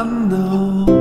I know.